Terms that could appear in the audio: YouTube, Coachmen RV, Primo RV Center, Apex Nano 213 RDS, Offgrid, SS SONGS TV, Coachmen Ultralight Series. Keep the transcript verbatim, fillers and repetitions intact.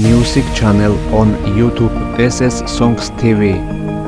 music channel on YouTube, S S Songs T V.